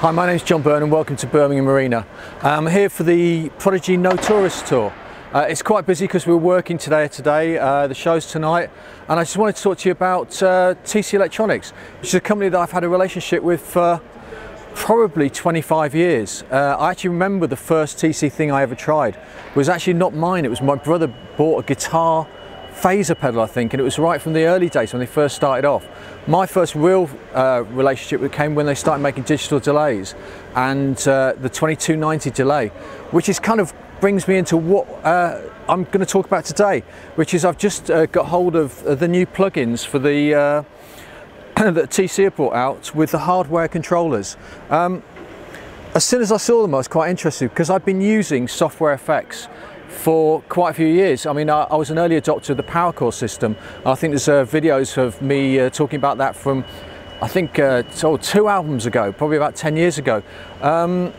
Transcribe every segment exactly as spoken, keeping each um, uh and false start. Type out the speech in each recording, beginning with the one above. Hi, my name's Jon Burton and welcome to Birmingham Marina. I'm here for the Prodigy No Tourist Tour. Uh, it's quite busy because we're working today, today uh, the show's tonight, and I just wanted to talk to you about uh, T C Electronics, which is a company that I've had a relationship with for probably twenty-five years. Uh, I actually remember the first T C thing I ever tried. It was actually not mine, it was my brother bought a guitar phaser pedal, I think, and it was right from the early days when they first started off. My first real uh, relationship came when they started making digital delays and uh, the twenty-two ninety delay, which is kind of brings me into what uh, I'm going to talk about today, which is I've just uh, got hold of uh, the new plugins for the uh, that T C have brought out with the hardware controllers. Um, as soon as I saw them, I was quite interested because I've been using software effects for quite a few years. I mean, I, I was an early adopter of the Powercore system. I think there's uh, videos of me uh, talking about that from, I think, uh, two albums ago, probably about ten years ago. Um,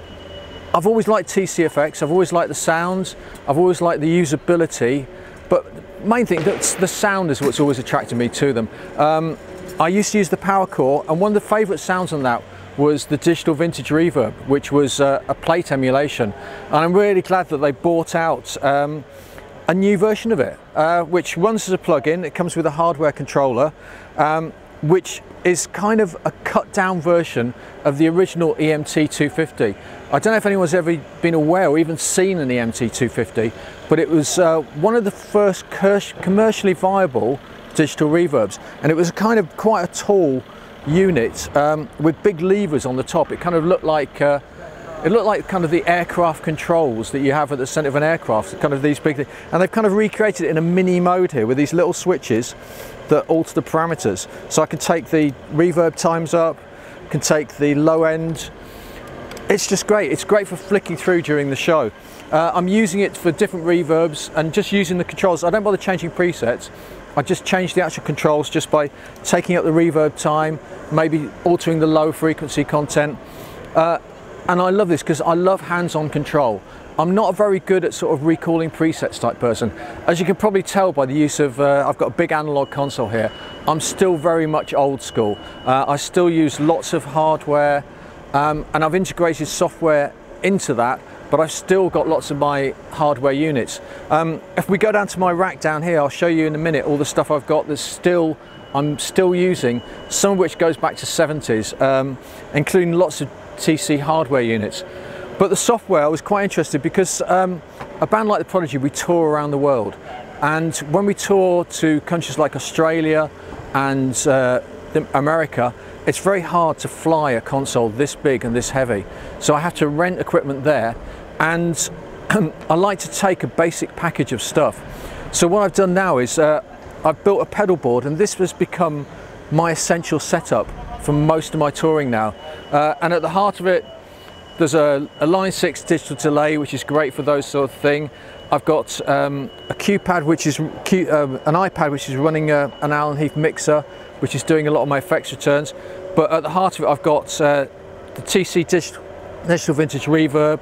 I've always liked T C F X, I've always liked the sounds, I've always liked the usability, but the main thing, that's the sound is what's always attracted me to them. Um, I used to use the Powercore, and one of the favourite sounds on that was the digital vintage reverb, which was uh, a plate emulation, and I'm really glad that they bought out um, a new version of it, uh, which runs as a plug-in. It comes with a hardware controller, um, which is kind of a cut-down version of the original E M T two fifty. I don't know if anyone's ever been aware or even seen an E M T two fifty, but it was uh, one of the first commercially viable digital reverbs, and it was kind of quite a tall unit um, with big levers on the top. It kind of looked like uh, it looked like kind of the aircraft controls that you have at the centre of an aircraft, kind of these big things, and they've kind of recreated it in a mini mode here with these little switches that alter the parameters. So I can take the reverb times up, can take the low end. It's just great. It's great for flicking through during the show. Uh, I'm using it for different reverbs and just using the controls. I don't bother changing presets. I just change the actual controls just by taking up the reverb time, maybe altering the low frequency content. Uh, and I love this because I love hands-on control. I'm not very good at sort of recalling presets type person. As you can probably tell by the use of, uh, I've got a big analog console here. I'm still very much old school. Uh, I still use lots of hardware um, and I've integrated software into that, but I've still got lots of my hardware units. Um, if we go down to my rack down here, I'll show you in a minute all the stuff I've got that's still, I'm still using, some of which goes back to seventies, um, including lots of T C hardware units. But the software, I was quite interested because um, a band like The Prodigy, we tour around the world. And when we tour to countries like Australia and uh, America, it's very hard to fly a console this big and this heavy. So I have to rent equipment there. And I like to take a basic package of stuff. So what I've done now is uh, I've built a pedal board, and this has become my essential setup for most of my touring now. Uh, and at the heart of it, there's a, a Line six digital delay, which is great for those sort of thing. I've got um, a Q-pad, which is Q, uh, an iPad, which is running a, an Allen Heath mixer, which is doing a lot of my effects returns. But at the heart of it, I've got uh, the T C digital, digital vintage reverb.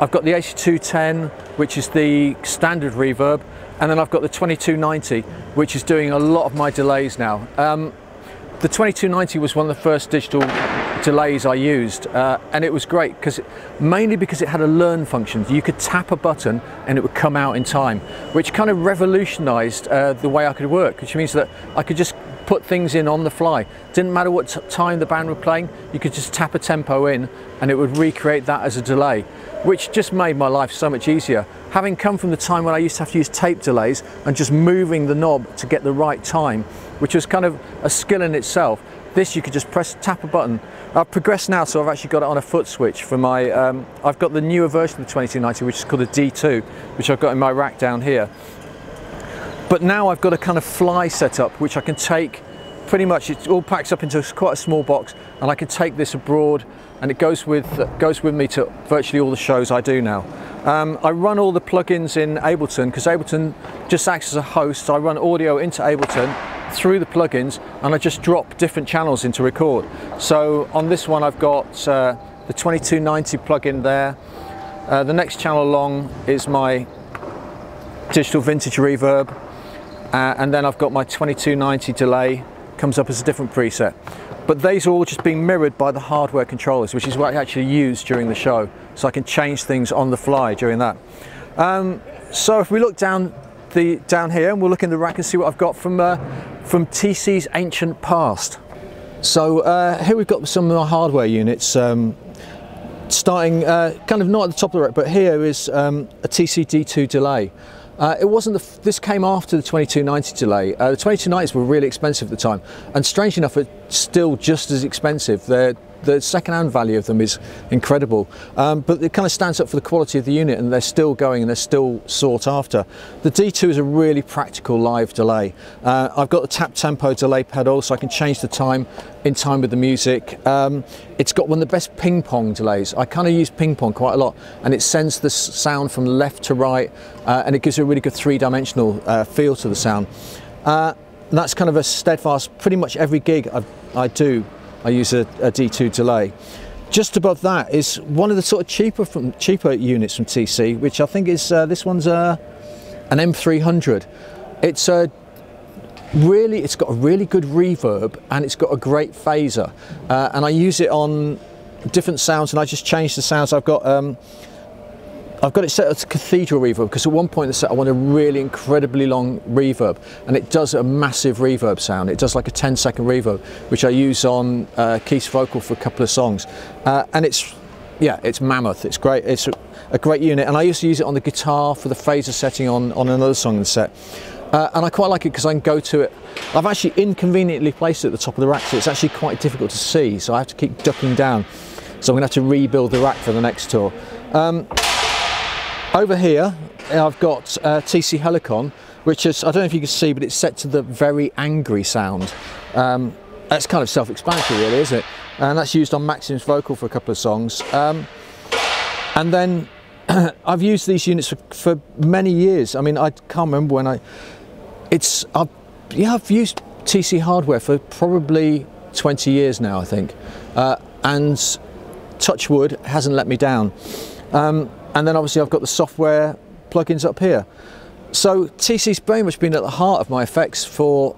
I've got the H two ten, which is the standard reverb, and then I've got the twenty-two ninety, which is doing a lot of my delays now. Um, the twenty-two ninety was one of the first digital delays I used, uh, and it was great, because mainly because it had a learn function. You could tap a button and it would come out in time, which kind of revolutionised uh, the way I could work, which means that I could just put things in on the fly. Didn't matter what time the band were playing, you could just tap a tempo in and it would recreate that as a delay, which just made my life so much easier. Having come from the time when I used to have to use tape delays and just moving the knob to get the right time, which was kind of a skill in itself, this you could just press, tap a button. I've progressed now, so I've actually got it on a foot switch for my, um, I've got the newer version of the twenty-two ninety, which is called a D two, which I've got in my rack down here. But now I've got a kind of fly setup, which I can take pretty much, it all packs up into quite a small box, and I can take this abroad, and it goes with, goes with me to virtually all the shows I do now. Um, I run all the plugins in Ableton, because Ableton just acts as a host, so I run audio into Ableton through the plugins, and I just drop different channels into record. So on this one I've got uh, the twenty-two ninety plugin there. Uh, the next channel along is my digital vintage reverb. Uh, and then I've got my twenty-two ninety delay, comes up as a different preset. But these are all just being mirrored by the hardware controllers, which is what I actually use during the show. So I can change things on the fly during that. Um, so if we look down the down here, and we'll look in the rack and see what I've got from uh, from T C's ancient past. So uh, here we've got some of our hardware units. Um, starting uh, kind of not at the top of the rack, but here is um, a T C D two delay. Uh, it wasn't the f this came after the twenty-two ninety delay. Uh, the twenty-two nineties were really expensive at the time, and strangely enough, it's still just as expensive. They're, the second-hand value of them is incredible, um, but it kind of stands up for the quality of the unit, and they're still going and they're still sought after. The D two is a really practical live delay. Uh, I've got the tap tempo delay pedal, so I can change the time in time with the music. Um, it's got one of the best ping pong delays. I kind of use ping pong quite a lot, and it sends the sound from left to right, uh, and it gives a really good three-dimensional uh, feel to the sound. Uh, that's kind of a steadfast. Pretty much every gig I've, I do, I use a, a D two delay. Just above that is one of the sort of cheaper from cheaper units from T C, which I think is uh, this one's uh, an M three hundred. It's a really, it's got a really good reverb, and it's got a great phaser. Uh, and I use it on different sounds, and I just change the sounds. I've got um, I've got it set as cathedral reverb, because at one point in the set I want a really incredibly long reverb, and it does a massive reverb sound. It does like a ten second reverb, which I use on uh, Keith's vocal for a couple of songs, uh, and it's, yeah, it's mammoth. It's great. It's a, a great unit, and I used to use it on the guitar for the phaser setting on, on another song in the set. Uh, and I quite like it because I can go to it. I've actually inconveniently placed it at the top of the rack, so it's actually quite difficult to see, so I have to keep ducking down. So I'm going to have to rebuild the rack for the next tour. Um, Over here, I've got uh, T C Helicon, which is, I don't know if you can see, but it's set to the very angry sound. Um, that's kind of self-explanatory really, isn't it? And that's used on Maxim's vocal for a couple of songs. Um, and then I've used these units for, for many years. I mean, I can't remember when I, it's, I've, yeah, I've used T C hardware for probably twenty years now, I think. Uh, and touch wood, hasn't let me down. Um, And then obviously I've got the software plugins up here. So T C's very much been at the heart of my effects for,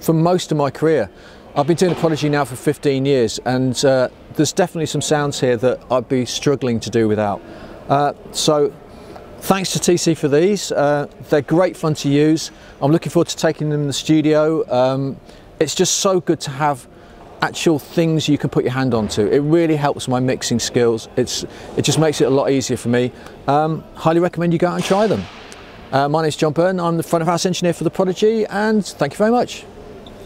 for most of my career. I've been doing The Prodigy now for fifteen years, and uh, there's definitely some sounds here that I'd be struggling to do without. Uh, so thanks to T C for these. Uh, they're great fun to use. I'm looking forward to taking them in the studio. Um, it's just so good to have actual things you can put your hand onto. It really helps my mixing skills. It's, it just makes it a lot easier for me. Um, highly recommend you go out and try them. Uh, my name's Jon Burton. I'm the front of house engineer for The Prodigy, and thank you very much.